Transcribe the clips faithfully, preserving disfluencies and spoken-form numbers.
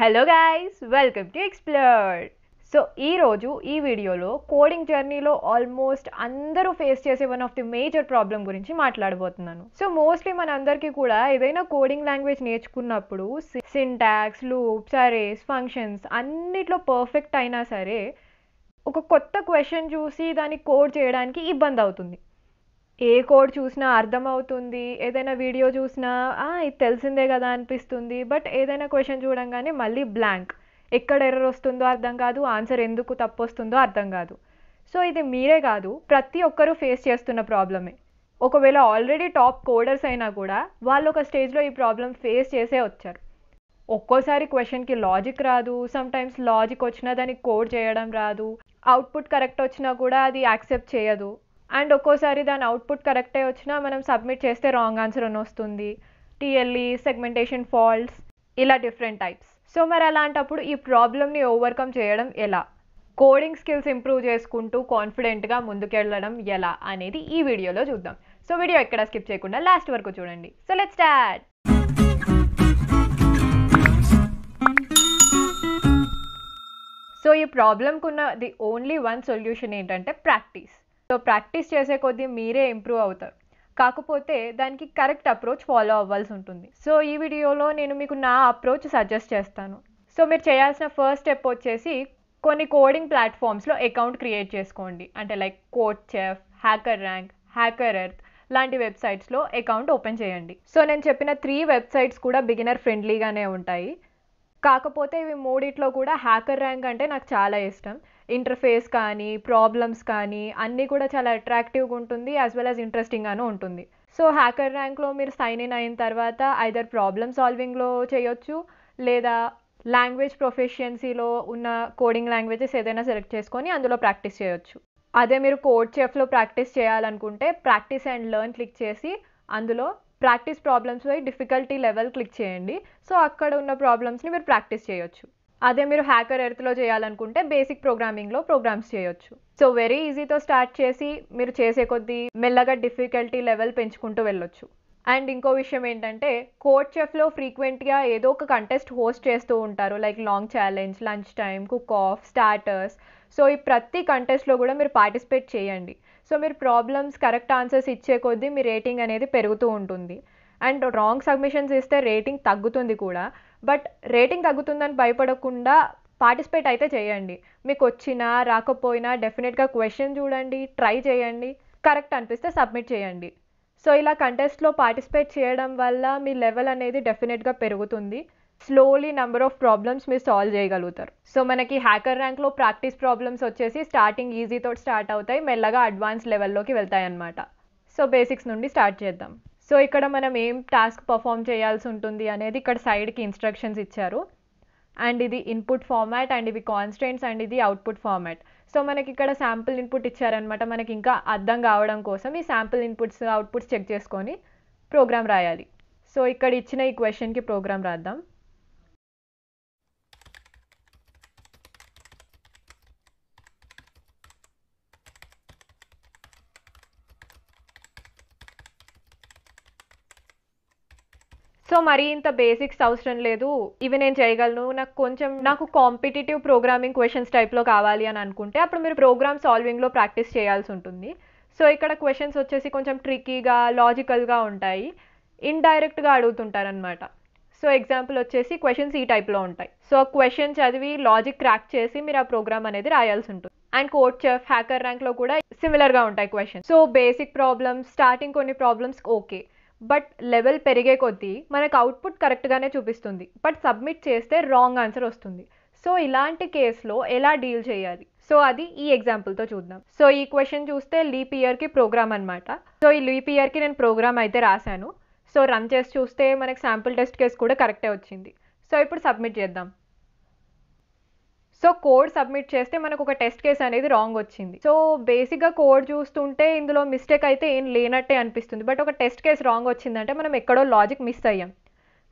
Hello guys, welcome to explore. So ఈరోజు ఈ వీడియోలో కోడింగ్ జర్నీలో ఆల్మోస్ట్ అందరూ ఫేస్ చేసే one of the major problem గురించి మాట్లాడబోతున్నాను. సో మోస్ట్లీ మనందరికీ కూడా ఏదైనా కోడింగ్ లాంగ్వేజ్ నేర్చుకున్నప్పుడు సింటాక్స్, లూప్స్, అరేస్, ఫంక్షన్స్ అన్నిట్లో పర్ఫెక్ట్ అయినా సరే ఒక కొత్త క్వశ్చన్ చూసి దాన్ని కోడ్ చేయడానికి ఇబ్బంది అవుతుంది. ఏ కోడ్ చూసినా అర్థమవుతుంది, ఏదైనా వీడియో చూసినా ఇది తెలిసిందే కదా అనిపిస్తుంది. బట్ ఏదైనా క్వశ్చన్ చూడంగానే మళ్ళీ బ్లాంక్, ఎక్కడ ఎర్రర్ వస్తుందో అర్థం కాదు, ఆన్సర్ ఎందుకు తప్పు వస్తుందో అర్థం కాదు. సో ఇది మీరే కాదు, ప్రతి ఒక్కరూ ఫేస్ చేస్తున్న ప్రాబ్లమే. ఒకవేళ ఆల్రెడీ టాప్ కోడర్స్ అయినా కూడా వాళ్ళు ఒక స్టేజ్లో ఈ ప్రాబ్లం ఫేస్ చేసే వచ్చారు. ఒక్కోసారి క్వశ్చన్కి లాజిక్ రాదు, సమ్టైమ్స్ లాజిక్ వచ్చినా దానికి కోడ్ చేయడం రాదు, అవుట్పుట్ కరెక్ట్ వచ్చినా కూడా అది యాక్సెప్ట్ చేయదు. అండ్ ఒక్కోసారి దాని అవుట్పుట్ కరెక్టే వచ్చినా మనం సబ్మిట్ చేస్తే రాంగ్ ఆన్సర్ అని వస్తుంది. టీఎల్ఈ, సెగ్మెంటేషన్ ఫాల్ట్స్, ఇలా డిఫరెంట్ టైప్స్. సో మరి అలాంటప్పుడు ఈ ప్రాబ్లమ్ని ఓవర్కమ్ చేయడం ఎలా, కోడింగ్ స్కిల్స్ ఇంప్రూవ్ చేసుకుంటూ కాన్ఫిడెంట్గా ముందుకెళ్ళడం ఎలా అనేది ఈ వీడియోలో చూద్దాం. సో వీడియో ఎక్కడ స్కిప్ చేయకుండా లాస్ట్ వరకు చూడండి. So let's start. సో ఈ ప్రాబ్లంకు ఉన్న ది ఓన్లీ వన్ సొల్యూషన్ ఏంటంటే ప్రాక్టీస్. సో ప్రాక్టీస్ చేసే కొద్దీ మీరే ఇంప్రూవ్ అవుతారు, కాకపోతే దానికి కరెక్ట్ అప్రోచ్ ఫాలో అవ్వాల్సి ఉంటుంది. సో ఈ వీడియోలో నేను మీకు నా అప్రోచ్ సజెస్ట్ చేస్తాను. సో మీరు చేయాల్సిన ఫస్ట్ స్టెప్ వచ్చేసి కొన్ని కోడింగ్ ప్లాట్ఫామ్స్లో అకౌంట్ క్రియేట్ చేసుకోండి. అంటే లైక్ కోడ్చెఫ్, హ్యాకర్ర్యాంక్, హ్యాకర్ఎర్త్ లాంటి వెబ్సైట్స్లో అకౌంట్ ఓపెన్ చేయండి. సో నేను చెప్పిన త్రీ వెబ్సైట్స్ కూడా బిగినర్ ఫ్రెండ్లీగానే ఉంటాయి. కాకపోతే ఇవి మూడిట్లో కూడా హ్యాకర్ర్యాంక్ అంటే నాకు చాలా ఇష్టం. ఇంటర్ఫేస్ కానీ, ప్రాబ్లమ్స్ కానీ అన్నీ కూడా చాలా అట్రాక్టివ్గా ఉంటుంది, యాజ్ వెల్ యాజ్ ఇంట్రెస్టింగ్గాను ఉంటుంది. సో హ్యాకర్ర్యాంక్లో మీరు సైన్ ఇన్ అయిన తర్వాత ఐదర్ ప్రాబ్లమ్ సాల్వింగ్లో చేయొచ్చు, లేదా లాంగ్వేజ్ ప్రొఫెషియన్సీలో ఉన్న కోడింగ్ లాంగ్వేజెస్ ఏదైనా సెలెక్ట్ చేసుకొని అందులో ప్రాక్టీస్ చేయొచ్చు. అదే మీరు కోడ్చెఫ్లో ప్రాక్టీస్ చేయాలనుకుంటే ప్రాక్టీస్ అండ్ లెర్న్ క్లిక్ చేసి అందులో ప్రాక్టీస్ ప్రాబ్లమ్స్ పై డిఫికల్టీ లెవెల్ క్లిక్ చేయండి. సో అక్కడ ఉన్న ప్రాబ్లమ్స్ని మీరు ప్రాక్టీస్ చేయొచ్చు. అదే మీరు హ్యాకర్ఎర్త్లో చేయాలనుకుంటే బేసిక్ ప్రోగ్రామింగ్లో ప్రోగ్రామ్స్ చేయొచ్చు. సో వెరీ ఈజీతో స్టార్ట్ చేసి మీరు చేసే కొద్దీ మెల్లగా డిఫికల్టీ లెవెల్ పెంచుకుంటూ వెళ్ళొచ్చు. అండ్ ఇంకో విషయం ఏంటంటే కోడ్చెఫ్లో ఫ్రీక్వెంట్గా ఏదో ఒక కంటెస్ట్ హోస్ట్ చేస్తూ ఉంటారు, like long challenge, lunch time, cook off, starters. So ఈ ప్రతి కంటెస్ట్లో కూడా మీరు పార్టిసిపేట్ చేయండి. సో మీరు ప్రాబ్లమ్స్ కరెక్ట్ ఆన్సర్స్ ఇచ్చే కొద్దీ మీ రేటింగ్ అనేది పెరుగుతూ ఉంటుంది. అండ్ రాంగ్ సబ్మిషన్స్ ఇస్తే రేటింగ్ తగ్గుతుంది కూడా. బట్ రేటింగ్ తగ్గుతుందని భయపడకుండా పార్టిసిపేట్ అయితే చేయండి. మీకు వచ్చినా రాకపోయినా డెఫినెట్గా క్వశ్చన్ చూడండి, ట్రై చేయండి, కరెక్ట్ అనిపిస్తే సబ్మిట్ చేయండి. సో ఇలా కంటెస్ట్లో పార్టిసిపేట్ చేయడం వల్ల మీ లెవెల్ అనేది డెఫినెట్గా పెరుగుతుంది. స్లోలీ నెంబర్ ఆఫ్ ప్రాబ్లమ్స్ మీరు సాల్వ్ చేయగలుగుతారు. సో మనకి హ్యాకర్ర్యాంక్లో ప్రాక్టీస్ ప్రాబ్లమ్స్ వచ్చేసి స్టార్టింగ్ ఈజీతో స్టార్ట్ అవుతాయి, మెల్లగా అడ్వాన్స్ లెవెల్లోకి వెళ్తాయి అన్నమాట. సో బేసిక్స్ నుండి స్టార్ట్ చేద్దాం. సో ఇక్కడ మనం ఏం టాస్క్ పర్ఫామ్ చేయాల్సి ఉంటుంది అనేది ఇక్కడ సైడ్కి ఇన్స్ట్రక్షన్స్ ఇచ్చారు. అండ్ ఇది ఇన్పుట్ ఫార్మాట్, అండ్ ఇవి కాన్స్టెంట్స్, అండ్ ఇది అవుట్పుట్ ఫార్మాట్. సో మనకి ఇక్కడ శాంపుల్ ఇన్పుట్ ఇచ్చారనమాట. మనకి ఇంకా అర్థం కావడం కోసం ఈ శాంపుల్ ఇన్పుట్స్, అవుట్పుట్స్ చెక్ చేసుకొని ప్రోగ్రామ్ రాయాలి. సో ఇక్కడ ఇచ్చిన ఈ క్వశ్చన్కి ప్రోగ్రామ్ రాద్దాం. సో మరి ఇంత బేసిక్స్ అవసరం లేదు, ఇవి నేను చేయగలను, నాకు కొంచెం నాకు కాంపిటేటివ్ ప్రోగ్రామింగ్ క్వశ్చన్స్ టైప్లో కావాలి అని అనుకుంటే అప్పుడు మీరు ప్రోగ్రామ్ సాల్వింగ్లో ప్రాక్టీస్ చేయాల్సి ఉంటుంది. సో ఇక్కడ క్వశ్చన్స్ వచ్చేసి కొంచెం ట్రిక్కీగా, లాజికల్గా ఉంటాయి, ఇండైరెక్ట్గా అడుగుతుంటారనమాట. సో ఎగ్జాంపుల్ వచ్చేసి క్వశ్చన్స్ ఈ టైప్లో ఉంటాయి. సో క్వశ్చన్ చదివి లాజిక్ క్రాక్ చేసి మీరు ఆ ప్రోగ్రామ్ అనేది రాయాల్సి ఉంటుంది. అండ్ కోడ్చెఫ్, హ్యాకర్ర్యాంక్లో కూడా సిమిలర్గా ఉంటాయి questions. So basic problems, starting కొన్ని ప్రాబ్లమ్స్ ఓకే, బట్ లెవెల్ పెరిగే కొద్దీ మనకు అవుట్పుట్ కరెక్ట్గానే చూపిస్తుంది, బట్ సబ్మిట్ చేస్తే రాంగ్ ఆన్సర్ వస్తుంది. సో ఇలాంటి కేసులో ఎలా డీల్ చేయాలి, సో అది ఈ ఎగ్జాంపుల్తో చూద్దాం. సో ఈ క్వశ్చన్ చూస్తే లీప్ ఇయర్కి ప్రోగ్రామ్ అనమాట. సో ఈ లీప్ ఇయర్కి నేను ప్రోగ్రామ్ అయితే రాశాను. సో రన్ చేసి చూస్తే మనకు శాంపుల్ టెస్ట్ కేసు కూడా కరెక్టే వచ్చింది. సో ఇప్పుడు సబ్మిట్ చేద్దాం. సో కోడ్ సబ్మిట్ చేస్తే మనకు ఒక టెస్ట్ కేస్ అనేది రాంగ్ వచ్చింది. సో బేసిక్గా కోడ్ చూస్తుంటే ఇందులో మిస్టేక్ అయితే ఏం లేనట్టే అనిపిస్తుంది, బట్ ఒక టెస్ట్ కేస్ రాంగ్ వచ్చిందంటే మనం ఎక్కడో లాజిక్ మిస్ అయ్యాం.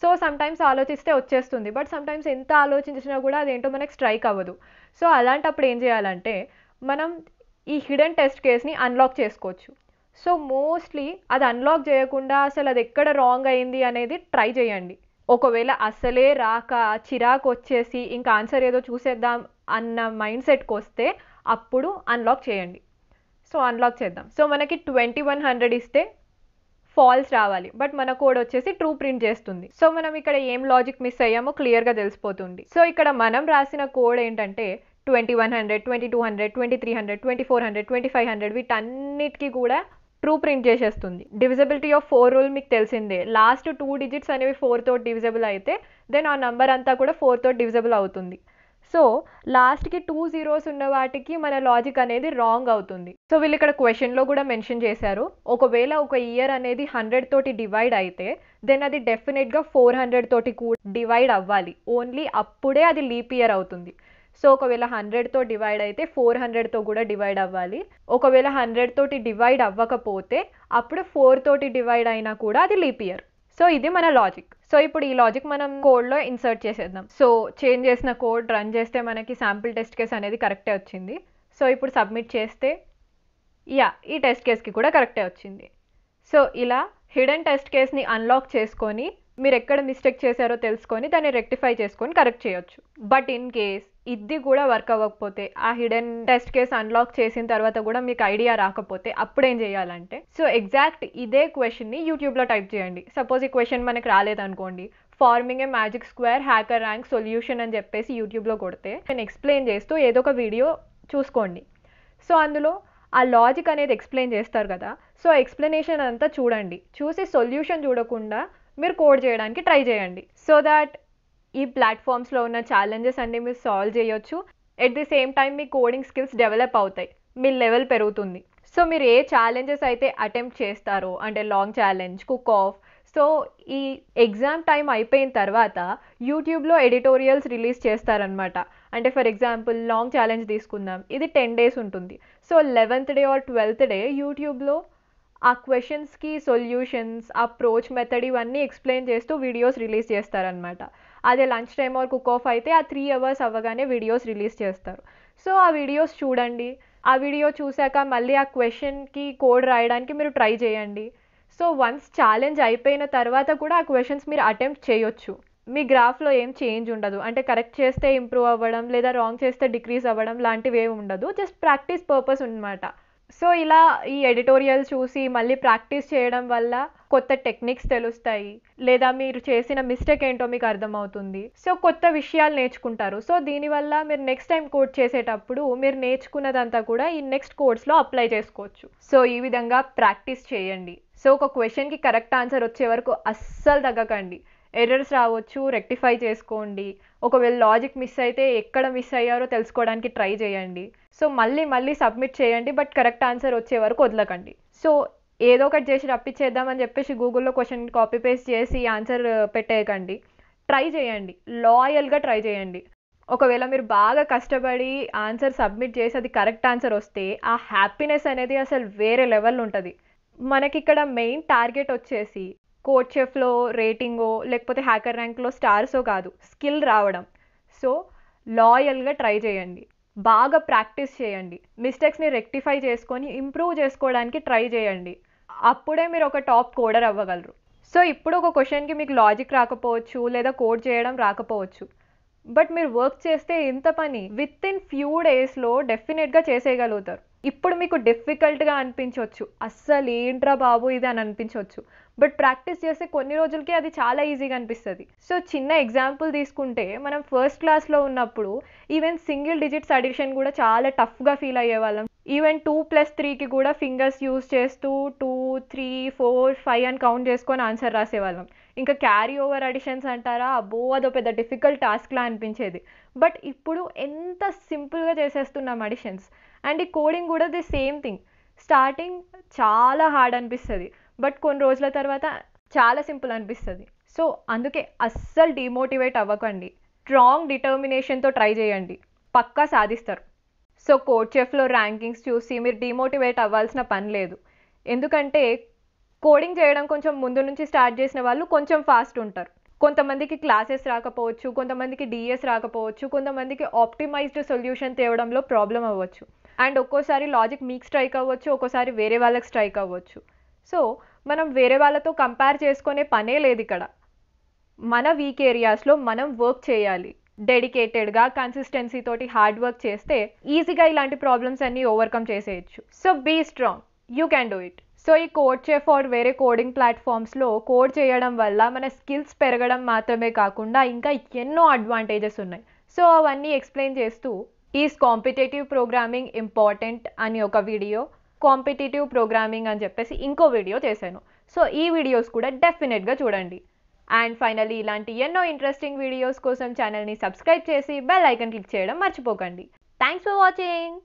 సో సమ్టైమ్స్ ఆలోచిస్తే వచ్చేస్తుంది, బట్ సమ్టైమ్స్ ఎంత ఆలోచించినా కూడా అదేంటో మనకు స్ట్రైక్ అవ్వదు. సో అలాంటప్పుడు ఏం చేయాలంటే మనం ఈ హిడెన్ టెస్ట్ కేస్ని అన్లాక్ చేసుకోవచ్చు. సో మోస్ట్లీ అది అన్లాక్ చేయకుండా అసలు అది ఎక్కడ రాంగ్ అయింది అనేది ట్రై చేయండి. ఒకవేళ అసలే రాక చిరాకు వచ్చేసి ఇంకా ఆన్సర్ ఏదో చూసేద్దాం అన్న మైండ్ సెట్కి వస్తే అప్పుడు అన్లాక్ చేయండి. సో అన్లాక్ చేద్దాం. సో మనకి ట్వంటీ వన్ హండ్రెడ్ ఇస్తే ఫాల్స్ రావాలి, బట్ మన కోడ్ వచ్చేసి ట్రూ ప్రింట్ చేస్తుంది. సో మనం ఇక్కడ ఏం లాజిక్ మిస్ అయ్యామో క్లియర్గా తెలిసిపోతుంది. సో ఇక్కడ మనం రాసిన కోడ్ ఏంటంటే twenty one hundred twenty two hundred twenty three hundred twenty four hundred twenty five hundred వీటన్నిటికీ కూడా ట్రూ ప్రింట్ చేసేస్తుంది. డివిజబిలిటీ ఆఫ్ ఫోర్ రూల్ మీకు తెలిసిందే, లాస్ట్ టూ డిజిట్స్ అనేవి ఫోర్తో డివిజబుల్ అయితే దెన్ ఆ నెంబర్ అంతా కూడా ఫోర్తో డివిజబుల్ అవుతుంది. సో లాస్ట్కి టూ జీరోస్ ఉన్న వాటికి మన లాజిక్ అనేది రాంగ్ అవుతుంది. సో వీళ్ళు ఇక్కడ క్వశ్చన్లో కూడా మెన్షన్ చేశారు, ఒకవేళ ఒక ఇయర్ అనేది హండ్రెడ్ తోటి డివైడ్ అయితే దెన్ అది డెఫినెట్గా ఫోర్ హండ్రెడ్ తోటి కూడా డివైడ్ అవ్వాలి, ఓన్లీ అప్పుడే అది లీప్ ఇయర్ అవుతుంది. సో ఒకవేళ హండ్రెడ్తో డివైడ్ అయితే ఫోర్ హండ్రెడ్తో కూడా డివైడ్ అవ్వాలి. ఒకవేళ హండ్రెడ్ తోటి డివైడ్ అవ్వకపోతే అప్పుడు ఫోర్ తోటి డివైడ్ అయినా కూడా అది లీప్ ఇయర్. సో ఇది మన లాజిక్. సో ఇప్పుడు ఈ లాజిక్ మనం కోడ్లో ఇన్సర్ట్ చేసేద్దాం. సో చేంజ్ చేసిన కోడ్ రన్ చేస్తే మనకి శాంపిల్ టెస్ట్ కేస్ అనేది కరెక్టే వచ్చింది. సో ఇప్పుడు సబ్మిట్ చేస్తే యా ఈ టెస్ట్ కేస్కి కూడా కరెక్టే వచ్చింది. సో ఇలా హిడెన్ టెస్ట్ కేస్ని అన్లాక్ చేసుకొని మీరు ఎక్కడ మిస్టేక్ చేశారో తెలుసుకొని దాన్ని రెక్టిఫై చేసుకొని కరెక్ట్ చేయొచ్చు. బట్ ఇన్ కేస్ ఇది కూడా వర్క్ అవ్వకపోతే, ఆ హిడెన్ టెస్ట్ కేస్ అన్లాక్ చేసిన తర్వాత కూడా మీకు ఐడియా రాకపోతే అప్పుడు ఏం చేయాలంటే, సో ఎగ్జాక్ట్ ఇదే క్వశ్చన్ని యూట్యూబ్లో టైప్ చేయండి. సపోజ్ ఈ క్వశ్చన్ మనకు రాలేదనుకోండి, forming a magic square HackerRank solution అని చెప్పేసి యూట్యూబ్లో కొడితే నేను ఎక్స్ప్లెయిన్ చేస్తూ ఏదో ఒక వీడియో చూసుకోండి. సో అందులో ఆ లాజిక్ అనేది ఎక్స్ప్లెయిన్ చేస్తారు కదా, సో ఎక్స్ప్లెనేషన్ అంతా చూడండి, చూసి సొల్యూషన్ చూడకుండా మీరు కోడ్ చేయడానికి ట్రై చేయండి. సో దాట్ ఈ ప్లాట్ఫామ్స్లో ఉన్న ఛాలెంజెస్ అన్నీ మీరు సాల్వ్ చేయొచ్చు. ఎట్ ది సేమ్ టైం మీ కోడింగ్ స్కిల్స్ డెవలప్ అవుతాయి, మీ లెవెల్ పెరుగుతుంది. సో మీరు ఏ ఛాలెంజెస్ అయితే అటెంప్ట్ చేస్తారో, అంటే long challenge, cook off, so ఈ ఎగ్జామ్ టైం అయిపోయిన తర్వాత యూట్యూబ్లో ఎడిటోరియల్స్ రిలీజ్ చేస్తారనమాట. అంటే ఫర్ ఎగ్జాంపుల్ లాంగ్ ఛాలెంజ్ తీసుకుందాం, ఇది టెన్ డేస్ ఉంటుంది. So eleventh day or twelfth day యూట్యూబ్లో ఆ క్వశ్చన్స్కి సొల్యూషన్స్, అప్రోచ్, మెథడ్ ఇవన్నీ ఎక్స్ప్లెయిన్ చేస్తూ వీడియోస్ రిలీజ్ చేస్తారనమాట. అదే lunch time or cook off అయితే ఆ త్రీ అవర్స్ అవ్వగానే వీడియోస్ రిలీజ్ చేస్తారు. సో ఆ వీడియోస్ చూడండి, ఆ వీడియో చూశాక మళ్ళీ ఆ క్వశ్చన్కి కోడ్ రాయడానికి మీరు ట్రై చేయండి. సో వన్స్ ఛాలెంజ్ అయిపోయిన తర్వాత కూడా ఆ క్వశ్చన్స్ మీరు అటెంప్ట్ చేయొచ్చు. మీ గ్రాఫ్లో ఏం చేంజ్ ఉండదు, అంటే కరెక్ట్ చేస్తే ఇంప్రూవ్ అవ్వడం లేదా రాంగ్ చేస్తే డిక్రీజ్ అవ్వడం లాంటివి ఏమి ఉండదు, జస్ట్ ప్రాక్టీస్ పర్పస్ అన్నమాట. సో ఇలా ఈ ఎడిటోరియల్ చూసి మళ్ళీ ప్రాక్టీస్ చేయడం వల్ల కొత్త టెక్నిక్స్ తెలుస్తాయి, లేదా మీరు చేసిన మిస్టేక్ ఏంటో మీకు అర్థమవుతుంది. సో కొత్త విషయాలు నేర్చుకుంటారు. సో దీనివల్ల మీరు నెక్స్ట్ టైం కోడ్ చేసేటప్పుడు మీరు నేర్చుకున్నదంతా కూడా ఈ నెక్స్ట్ కోర్స్లో అప్లై చేసుకోవచ్చు. సో ఈ విధంగా ప్రాక్టీస్ చేయండి. సో ఒక క్వశ్చన్కి కరెక్ట్ ఆన్సర్ వచ్చే వరకు అస్సలు తగ్గకండి. ఎర్రర్స్ రావచ్చు, రెక్టిఫై చేసుకోండి. ఒకవేళ లాజిక్ మిస్ అయితే ఎక్కడ మిస్ అయ్యారో తెలుసుకోవడానికి ట్రై చేయండి. సో మళ్ళీ మళ్ళీ సబ్మిట్ చేయండి, బట్ కరెక్ట్ ఆన్సర్ వచ్చే వరకు వదలకండి. సో ఏదో ఒకటి చేసి రప్పించేద్దామని చెప్పేసి గూగుల్లో క్వశ్చన్ కాపీ పేస్ట్ చేసి ఆన్సర్ పెట్టేయకండి. ట్రై చేయండి, లాయల్గా ట్రై చేయండి. ఒకవేళ మీరు బాగా కష్టపడి ఆన్సర్ సబ్మిట్ చేసి అది కరెక్ట్ ఆన్సర్ వస్తే ఆ హ్యాపీనెస్ అనేది అసలు వేరే లెవెల్ ఉంటుంది. మనకి ఇక్కడ మెయిన్ టార్గెట్ వచ్చేసి కోడ్చెఫ్లో రేటింగో లేకపోతే హ్యాకర్ ర్యాంక్లో స్టార్సో కాదు, స్కిల్ రావడం. సో లాయల్గా ట్రై చేయండి, బాగా ప్రాక్టీస్ చేయండి, మిస్టేక్స్ని రెక్టిఫై చేసుకొని ఇంప్రూవ్ చేసుకోవడానికి ట్రై చేయండి. అప్పుడే మీరు ఒక టాప్ కోడర్ అవ్వగలరు. సో ఇప్పుడు ఒక క్వశ్చన్కి మీకు లాజిక్ రాకపోవచ్చు, లేదా కోడ్ చేయడం రాకపోవచ్చు, బట్ మీరు వర్క్ చేస్తే ఇంత పని విత్ ఇన్ ఫ్యూ డేస్లో డెఫినెట్గా చేసేయగలుగుతారు. ఇప్పుడు మీకు డిఫికల్ట్గా అనిపించవచ్చు, అస్సలు ఏంట్రా బాబు ఇది అని అనిపించవచ్చు, బట్ ప్రాక్టీస్ చేస్తే కొన్ని రోజులకి అది చాలా ఈజీగా అనిపిస్తుంది. సో చిన్న ఎగ్జాంపుల్ తీసుకుంటే మనం ఫస్ట్ క్లాస్లో ఉన్నప్పుడు ఈవెన్ సింగిల్ డిజిట్స్ అడిషన్ కూడా చాలా టఫ్గా ఫీల్ అయ్యేవాళ్ళం. ఈవెన్ టూ ప్లస్ త్రీకి కూడా ఫింగర్స్ యూజ్ చేస్తూ టూ త్రీ ఫోర్ ఫైవ్ అని కౌంట్ చేసుకొని ఆన్సర్ రాసేవాళ్ళం. ఇంకా క్యారీ ఓవర్ అడిషన్స్ అంటారా, అబ్బో అదో పెద్ద డిఫికల్ట్ టాస్క్లా అనిపించేది. బట్ ఇప్పుడు ఎంత సింపుల్గా చేసేస్తున్నాం అడిషన్స్. అండ్ ఈ కోడింగ్ కూడా ది సేమ్ థింగ్, స్టార్టింగ్ చాలా హార్డ్ అనిపిస్తుంది, బట్ కొన్ని రోజుల తర్వాత చాలా సింపుల్ అనిపిస్తుంది. సో అందుకే అస్సలు డిమోటివేట్ అవ్వకండి, స్ట్రాంగ్ డిటర్మినేషన్తో ట్రై చేయండి, పక్కా సాధిస్తారు. సో కోడ్చెఫ్లో ర్యాంకింగ్స్ చూసి మీరు డిమోటివేట్ అవ్వాల్సిన పని లేదు, ఎందుకంటే కోడింగ్ చేయడం కొంచెం ముందు నుంచి స్టార్ట్ చేసిన వాళ్ళు కొంచెం ఫాస్ట్ ఉంటారు. కొంతమందికి క్లాసెస్ రాకపోవచ్చు, కొంతమందికి డిఎస్ రాకపోవచ్చు, కొంతమందికి ఆప్టిమైజ్డ్ సొల్యూషన్ తేవడంలో ప్రాబ్లం అవ్వచ్చు, అండ్ ఒక్కోసారి లాజిక్ మీకు స్ట్రైక్ అవ్వచ్చు, ఒక్కోసారి వేరే వాళ్ళకి స్ట్రైక్ అవ్వచ్చు. సో మనం వేరే వాళ్ళతో కంపేర్ చేసుకునే పనే లేదు ఇక్కడ. మన వీక్ ఏరియాస్లో మనం వర్క్ చేయాలి. డెడికేటెడ్గా కన్సిస్టెన్సీ తోటి హార్డ్ వర్క్ చేస్తే ఈజీగా ఇలాంటి ప్రాబ్లమ్స్ అన్నీ ఓవర్కమ్ చేసేయచ్చు. So be strong, you can do it. So ఈ కోడ్ చెఫ్ ఆర్ వేరే కోడింగ్ ప్లాట్ఫామ్స్లో కోడ్ చేయడం వల్ల మన స్కిల్స్ పెరగడం మాత్రమే కాకుండా ఇంకా ఎన్నో అడ్వాంటేజెస్ ఉన్నాయి. సో అవన్నీ ఎక్స్ప్లెయిన్ చేస్తూ ఈజ్ కాంపిటేటివ్ ప్రోగ్రామింగ్ ఇంపార్టెంట్ అని ఒక వీడియో, కాంపిటేటివ్ ప్రోగ్రామింగ్ అని చెప్పేసి ఇంకో వీడియో చేశాను. సో ఈ వీడియోస్ కూడా డెఫినెట్గా చూడండి. అండ్ ఫైనలీ ఇలాంటి ఎన్నో ఇంట్రెస్టింగ్ వీడియోస్ కోసం ఛానల్ని సబ్స్క్రైబ్ చేసి బెల్ ఐకన్ క్లిక్ చేయడం మర్చిపోకండి. Thanks for watching.